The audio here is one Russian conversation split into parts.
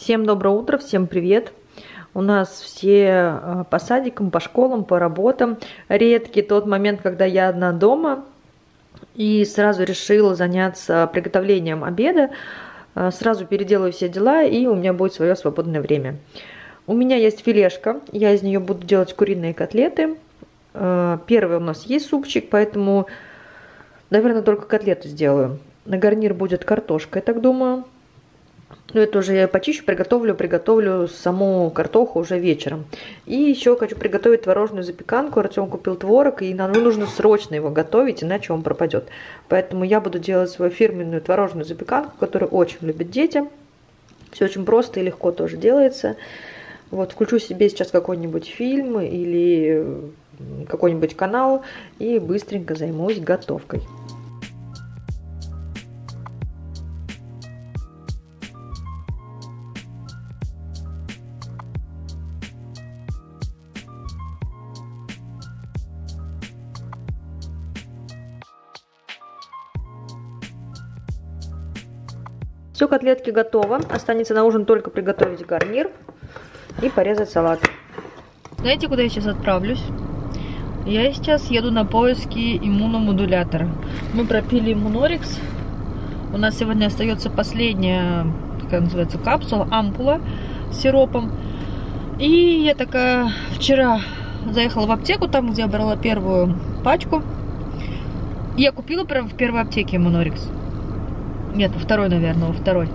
Всем доброе утро, всем привет. У нас все по садикам, по школам, по работам. Редкий тот момент, когда я одна дома и сразу решила заняться приготовлением обеда. Сразу переделаю все дела, и у меня будет свое свободное время. У меня есть филешка, я из нее буду делать куриные котлеты. Первый у нас есть супчик, поэтому, наверное, только котлеты сделаю. На гарнир будет картошка, я так думаю. Но это уже я почищу, приготовлю саму картоху уже вечером. И еще хочу приготовить творожную запеканку. Артем купил творог, и нам нужно срочно его готовить, иначе он пропадет. Поэтому я буду делать свою фирменную творожную запеканку, которую очень любят дети. Все очень просто и легко тоже делается. Вот, включу себе сейчас какой-нибудь фильм или какой-нибудь канал и быстренько займусь готовкой. Все, котлетки готовы. Останется на ужин только приготовить гарнир и порезать салат. Знаете, куда я сейчас отправлюсь? Я сейчас еду на поиски иммуномодулятора. Мы пропили иммунорикс. У нас сегодня остается последняя, как называется, капсула, ампула с сиропом. И я такая вчера заехала в аптеку, там, где я брала первую пачку. И я купила прям в первой аптеке иммунорикс. Нет, во второй, наверное, во второй.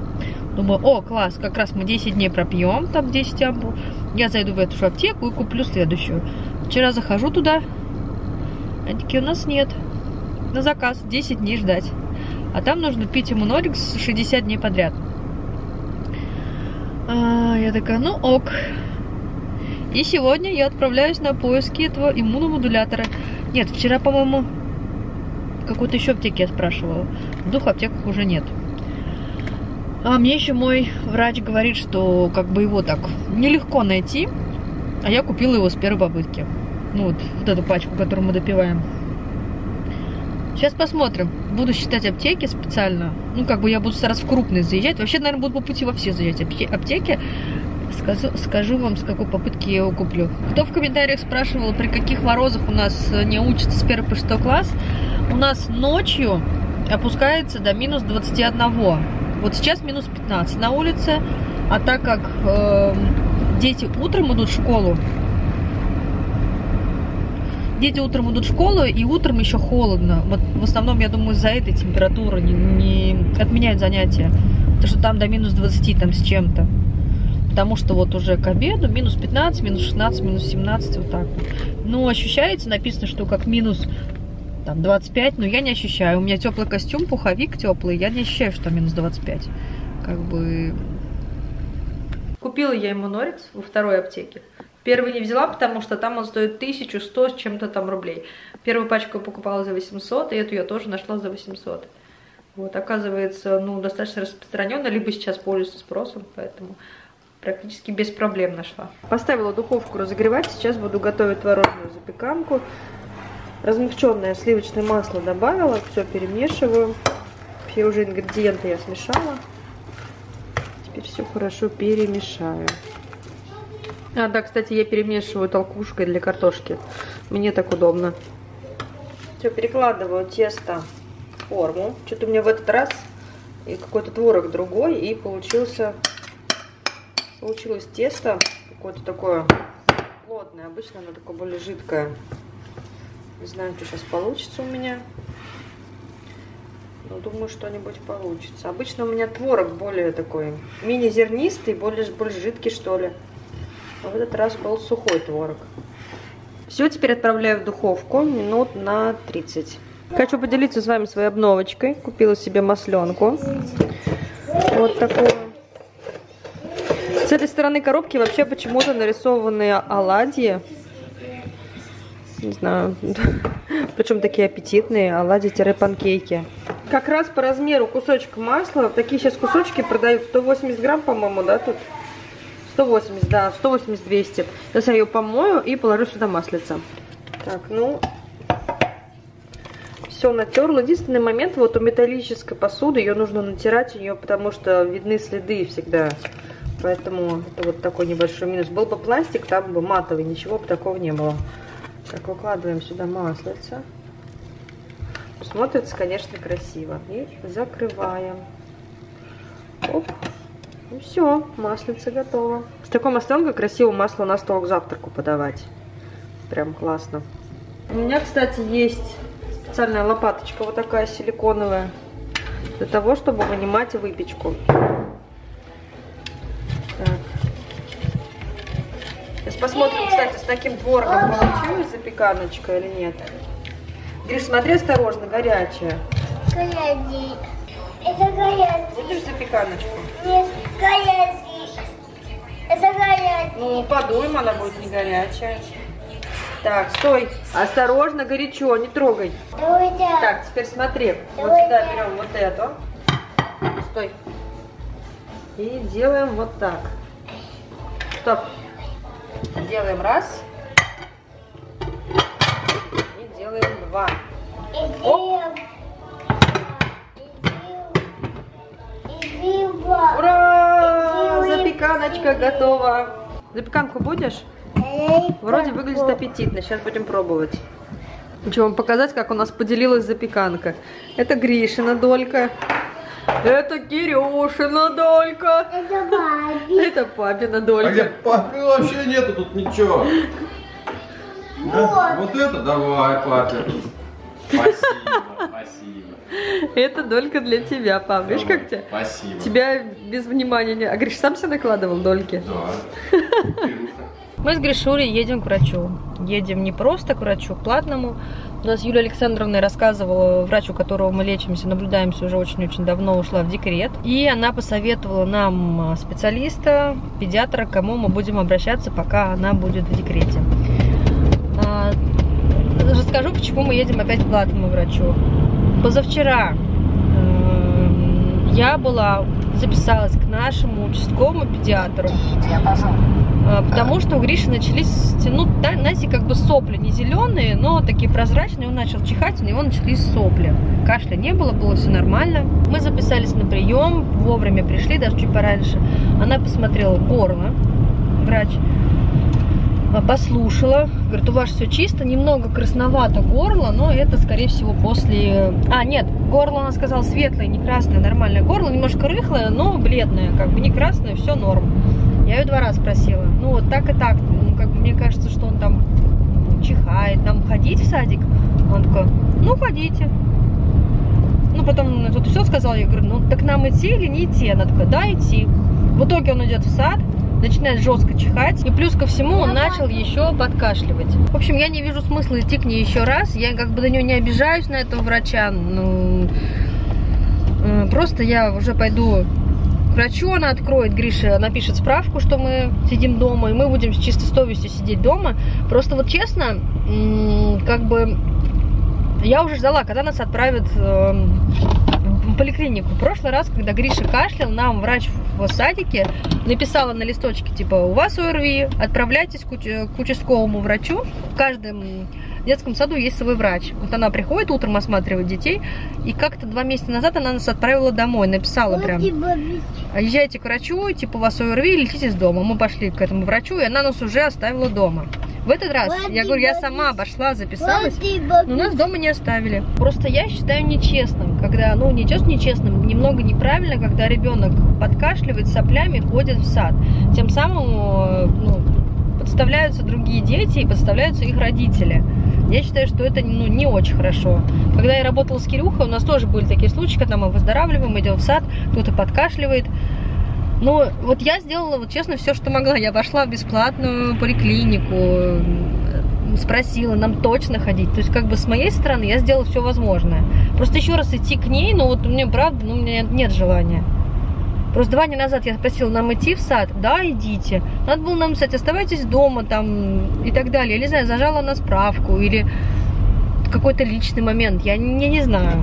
Думаю, о, класс, как раз мы 10 дней пропьем, там 10 ампул. Я зайду в эту же аптеку и куплю следующую. Вчера захожу туда, они такие, у нас нет. На заказ 10 дней ждать. А там нужно пить иммунорикс 60 дней подряд. Я такая, ну ок. И сегодня я отправляюсь на поиски этого иммуномодулятора. Нет, вчера, по-моему, какой-то еще аптеке я спрашивала. В двух аптеках уже нет. А мне еще мой врач говорит, что как бы его так нелегко найти. А я купила его с первой попытки. Ну вот эту пачку, которую мы допиваем. Сейчас посмотрим. Буду считать аптеки специально. Ну как бы я буду стараться в крупные заезжать. Вообще, наверное, буду по пути во все заезжать аптеки. Скажу вам, с какой попытки я его куплю. Кто в комментариях спрашивал, при каких морозах у нас не учатся с 1 по 6 класс, у нас ночью опускается до минус 21. Вот сейчас минус 15 на улице, а так как дети утром идут в школу, и утром еще холодно. Вот в основном, я думаю, из-за этой температуры не отменяют занятия, потому что там до минус 20 там с чем-то. Потому что вот уже к обеду минус 15, минус 16, минус 17, вот так вот. Ну, ощущается, написано, что как минус там, 25, но я не ощущаю. У меня теплый костюм, пуховик теплый, я не ощущаю, что минус 25. Как бы... Купила я иммунорикс во второй аптеке. Первый не взяла, потому что там он стоит 1100 с чем-то там рублей. Первую пачку я покупала за 800, и эту я тоже нашла за 800. Вот, оказывается, ну, достаточно распространенно, либо сейчас пользуется спросом, поэтому... Практически без проблем нашла. Поставила духовку разогревать. Сейчас буду готовить творожную запеканку. Размягченное сливочное масло добавила. Все перемешиваю. Все уже ингредиенты я смешала. Теперь все хорошо перемешаю. А, да, кстати, я перемешиваю толкушкой для картошки. Мне так удобно. Все, перекладываю тесто в форму. Что-то у меня в этот раз и какой-то творог другой. И Получилось тесто какое-то такое плотное. Обычно оно такое более жидкое. Не знаю, что сейчас получится у меня. Но думаю, что-нибудь получится. Обычно у меня творог более такой мини-зернистый, более жидкий, что ли. А в этот раз был сухой творог. Все, теперь отправляю в духовку минут на 30. Хочу поделиться с вами своей обновочкой. Купила себе масленку. Вот такую. С этой стороны коробки вообще почему-то нарисованы оладьи. Не знаю, причем такие аппетитные оладьи-панкейки. Как раз по размеру кусочек масла. Такие сейчас кусочки продают 180 грамм, по-моему, да, тут? 180, да, 180-200. Сейчас я ее помою и положу сюда маслица. Так, ну... Все натерла. Единственный момент, вот у металлической посуды ее нужно натирать, потому что видны следы всегда. Поэтому это вот такой небольшой минус. Был бы пластик, там бы матовый, ничего бы такого не было. Так, выкладываем сюда маслица. Смотрится, конечно, красиво. И закрываем. Оп. И все, маслица готово. С такой масленкой красиво масло на стол к завтраку подавать. Прям классно. У меня, кстати, есть специальная лопаточка, вот такая силиконовая, для того, чтобы вынимать выпечку. Так. Сейчас посмотрим, кстати, с таким творогом получилась запеканочка или нет. Гриш, смотри осторожно, горячая. Горячая. Это горячая. Будешь запеканочку? Нет, горячая. Это горячая. Ну, подуем, она будет не горячая. Так, стой. Осторожно, горячо, не трогай. Друзья. Так, теперь смотри. Друзья. Вот сюда берем вот эту. Стой. И делаем вот так. Стоп. Делаем раз. И делаем два. Ура! Запеканочка готова. Запеканку будешь? Вроде выглядит аппетитно. Сейчас будем пробовать. Хочу вам показать, как у нас поделилась запеканка. Это Гришина долька. Это Кирюшина долька. Это папина долька. А где папы вообще нету тут ничего. Да? Вот это давай, папе. Спасибо, спасибо. Это долька для тебя, пап. Видишь, как тебя? Спасибо. Тебя без внимания не... А Гриш сам себе накладывал дольки? Да. Мы с Гришулей едем к врачу. Едем не просто к врачу, к платному. У нас Юлия Александровна рассказывала, врачу, которого мы лечимся, наблюдаемся уже очень-очень давно, ушла в декрет. И она посоветовала нам специалиста, педиатра, к кому мы будем обращаться, пока она будет в декрете. Расскажу, почему мы едем опять к платному врачу. Позавчера я была, записалась к нашему участковому педиатру. Потому что у Гриши начались, ну, знаете, как бы сопли, не зеленые, но такие прозрачные, он начал чихать, у него начались сопли. Кашля не было, было все нормально. Мы записались на прием, вовремя пришли, даже чуть пораньше. Она посмотрела горло, врач, послушала, говорит, у вас все чисто, немного красновато горло, но это, скорее всего, после... А, нет, горло, она сказала, светлое, не красное, нормальное горло, немножко рыхлое, но бледное, как бы не красное, все норм. Я ее 2 раза спросила, ну вот так и так, ну, как бы мне кажется, что он там чихает, нам ходить в садик? Он такой, ну ходите. Ну потом тут все сказал, я говорю, ну так нам идти или не идти? Она такая, да, идти. В итоге он идет в сад, начинает жестко чихать, и плюс ко всему он начал еще подкашливать. В общем, я не вижу смысла идти к ней еще раз, я как бы на нее не обижаюсь, на этого врача, ну просто я уже пойду... врачу, она откроет, Гриша напишет справку, что мы сидим дома, и мы будем с чистой совестью сидеть дома. Просто вот честно, как бы, я уже ждала, когда нас отправят в поликлинику. В прошлый раз, когда Гриша кашлял, нам врач в садике написала на листочке, типа, у вас ОРВИ, отправляйтесь к участковому врачу. В каждом детском саду есть свой врач. Вот она приходит утром осматривать детей, и как-то 2 месяца назад она нас отправила домой, написала прям, езжайте к врачу, типа, у вас ОРВИ, летите из дома. Мы пошли к этому врачу, и она нас уже оставила дома. В этот раз, я говорю, я сама обошла, записалась, но нас дома не оставили. Просто я считаю нечестным, когда, ну, нечестным, немного неправильно, когда ребенок подкашливает, соплями ходит в сад. Тем самым, ну, подставляются другие дети и подставляются их родители. Я считаю, что это, ну, не очень хорошо. Когда я работала с Кирюхой, у нас тоже были такие случаи, когда мы выздоравливаем, идем в сад, кто-то подкашливает. Но вот я сделала, вот честно, все, что могла. Я пошла в бесплатную поликлинику, спросила, нам точно ходить. То есть, как бы, с моей стороны я сделала все возможное. Просто еще раз идти к ней, но вот у меня, правда, ну, у меня нет желания. Просто 2 дня назад я спросила, нам идти в сад? Да, идите. Надо было нам сказать, оставайтесь дома там и так далее. Я не знаю, зажала она справку или какой-то личный момент. Я не знаю.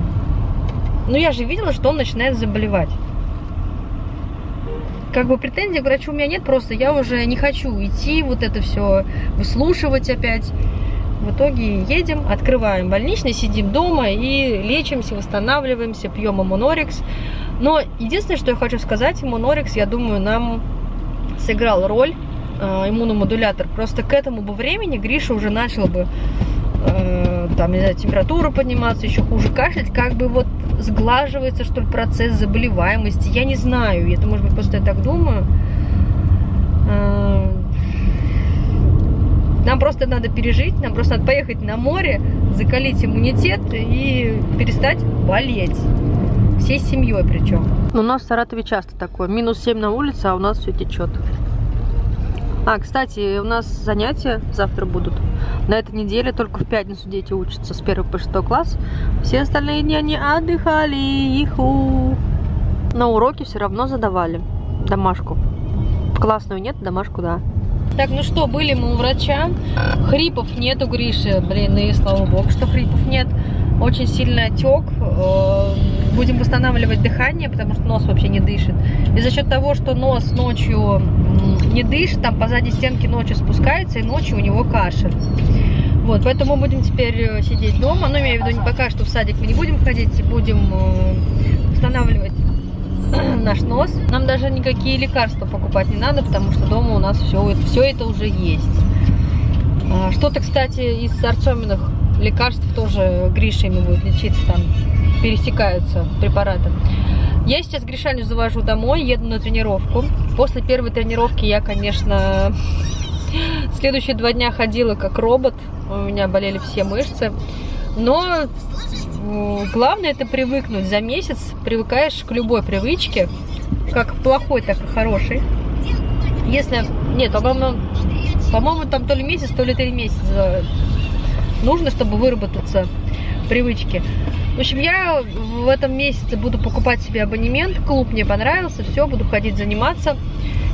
Но я же видела, что он начинает заболевать. Как бы претензий к врачу у меня нет, просто я уже не хочу идти, вот это все выслушивать опять. В итоге едем, открываем больничный, сидим дома и лечимся, восстанавливаемся, пьем иммунорикс. Но единственное, что я хочу сказать, иммунорикс, я думаю, нам сыграл роль иммуномодулятор. Просто к этому бы времени Гриша уже начал бы там, не знаю, температура подниматься, еще хуже кашлять, как бы вот сглаживается, что ли, процесс заболеваемости. Я не знаю, это, может быть, просто я так думаю. Нам просто надо пережить, нам просто надо поехать на море, закалить иммунитет и перестать болеть. Всей семьей причем. У нас в Саратове часто такое. -7 на улице, а у нас все течет. А, кстати, у нас занятия завтра будут. На этой неделе только в пятницу дети учатся с 1 по 6 класс. Все остальные дни они отдыхали. Иху. На уроки все равно задавали домашку. Классную нет, домашку да. Так, ну что, были мы у врача. Хрипов нет у Гриши. Блин, и слава богу, что хрипов нет. Очень сильный отек. Будем восстанавливать дыхание, потому что нос вообще не дышит. И за счет того, что нос ночью не дышит, там по задней стенке ночью спускается, и ночью у него кашель. Вот, поэтому будем теперь сидеть дома. Но, имею в виду, пока что в садик мы не будем ходить, будем восстанавливать наш нос. Нам даже никакие лекарства покупать не надо, потому что дома у нас все это уже есть. Что-то, кстати, из Артеминых лекарств тоже Гриша ими будет лечиться там. Пересекаются препараты. Я сейчас Гришаню завожу домой, еду на тренировку. После первой тренировки я, конечно, следующие 2 дня ходила как робот. У меня болели все мышцы. Но главное это привыкнуть. За месяц привыкаешь к любой привычке, как плохой, так и хорошей. Если... Нет, по-моему, там то ли месяц, то ли 3 месяца нужно, чтобы выработаться привычки. В общем, я в этом месяце буду покупать себе абонемент. Клуб мне понравился, все, буду ходить заниматься.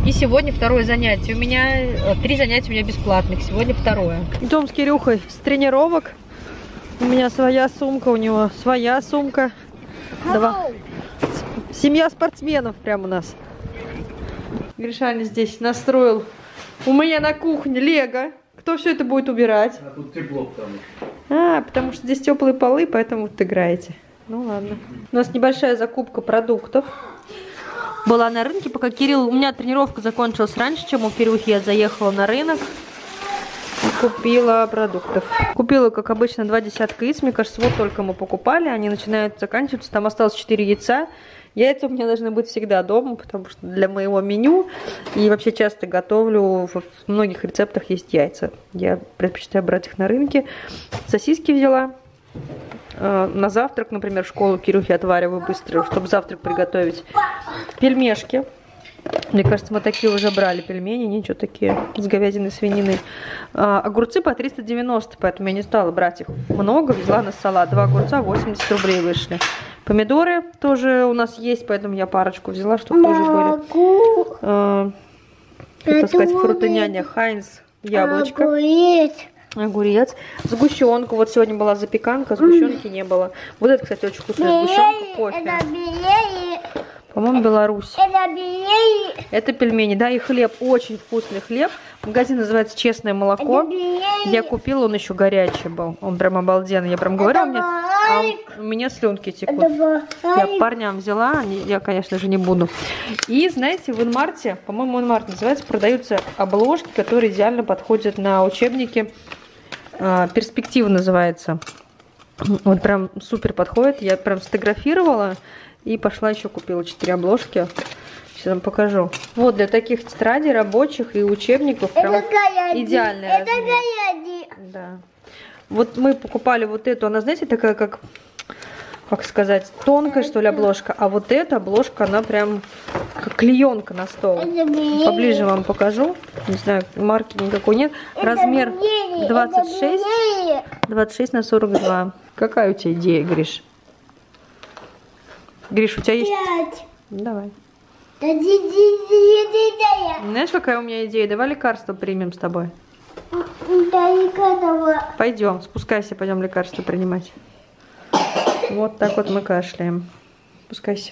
И сегодня 2-е занятие у меня. 3 занятия у меня бесплатных, сегодня 2-е. Идем с Кирюхой с тренировок. У меня своя сумка, у него своя сумка. Семья спортсменов прям у нас. Гришаня здесь настроил у меня на кухне лего. Кто все это будет убирать? А тут тепло, потому что здесь теплые полы, поэтому вот играете. Ну ладно. У нас небольшая закупка продуктов была на рынке, пока Кирилл... У меня тренировка закончилась раньше, чем у первых. Я заехала на рынок и купила продуктов. Купила, как обычно, 2 десятка яиц. Мне кажется, вот только мы покупали. Они начинают заканчиваться. Там осталось 4 яйца. Яйца у меня должны быть всегда дома, потому что для моего меню и вообще часто готовлю, в многих рецептах есть яйца. Я предпочитаю брать их на рынке. Сосиски взяла. На завтрак, например, в школу Кирюхе отвариваю быстро, чтобы завтрак приготовить. Пельмешки. Мне кажется, мы такие уже брали, пельмени, ничего, такие с говядиной, свининой. Огурцы по 390, поэтому я не стала брать их много. Взяла на салат 2 огурца, 80 рублей вышли. Помидоры тоже у нас есть, поэтому я парочку взяла, чтобы тоже были. Так сказать, фрутыняня, Хайнс, яблочко. Огурец. Сгущенку. Вот сегодня была запеканка, сгущенки не было. Вот это, кстати, очень вкусная сгущенка, кофе. По-моему, Беларусь. Это пельмени, да, и хлеб. Очень вкусный хлеб. Магазин называется «Честное молоко». Я купила, он еще горячий был. Он прям обалденный. Я прям говорю, у меня слюнки текут. Я парням взяла, я, конечно же, не буду. И, знаете, в Инмарте, по-моему, Инмарт называется, продаются обложки, которые идеально подходят на учебники. «Перспектива» называется. Вот прям супер подходит. Я прям сфотографировала. И пошла еще купила 4 обложки. Сейчас вам покажу. Вот для таких тетрадей, рабочих и учебников прям идеальная. Это говядина. Да. Вот мы покупали вот эту. Она, знаете, такая как сказать, тонкая, что ли, обложка. А вот эта обложка, она прям как клеенка на стол. Поближе вам покажу. Не знаю, марки никакой нет. Размер 26. 26 на 42. Какая у тебя идея, Гриш? Гриш, у тебя есть? 5. Давай. Знаешь, какая у меня идея? Давай лекарство примем с тобой. Пойдем, спускайся, пойдем лекарство принимать. Вот так вот мы кашляем. Спускайся.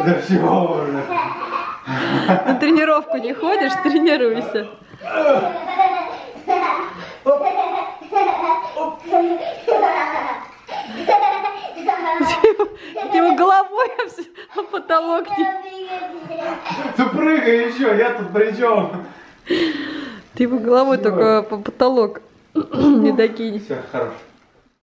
Это всего можно. На тренировку не ходишь, тренируйся. Оп. Оп. а потолок не... Ты прыгай еще, я тут при чем? Ты его головой только по потолок не докинешь. Все, хорош.